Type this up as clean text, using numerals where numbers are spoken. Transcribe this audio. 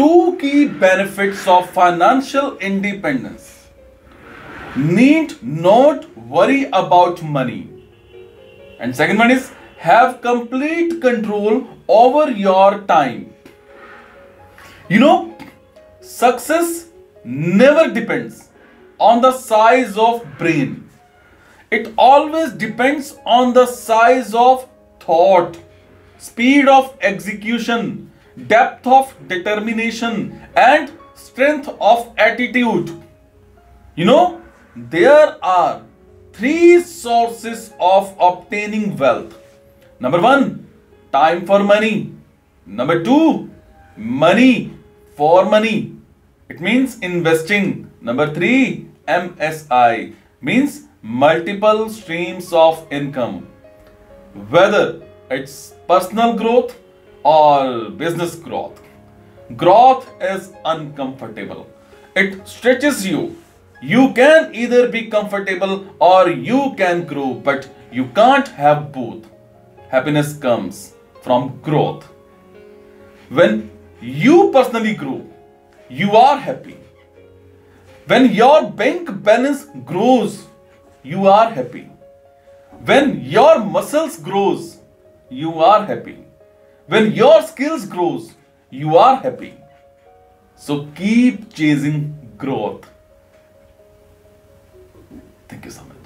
two key benefits of financial independence. Need not worry about money. And second one is have complete control over your time. You know, success never depends on the size of brain. It always depends on the size of thought, speed of execution, depth of determination, and strength of attitude. You know, there are three sources of obtaining wealth. Number one, time for money. Number two, money for money. It means investing. Number three, MSI means multiple streams of income, whether it's personal growth or business growth. Growth is uncomfortable. It stretches you. You can either be comfortable or you can grow, but you can't have both. Happiness comes from growth. When you personally grow, you are happy. When your bank balance grows, you are happy. When your muscles grows, you are happy. When your skills grows, you are happy. So keep chasing growth. Thank you so much.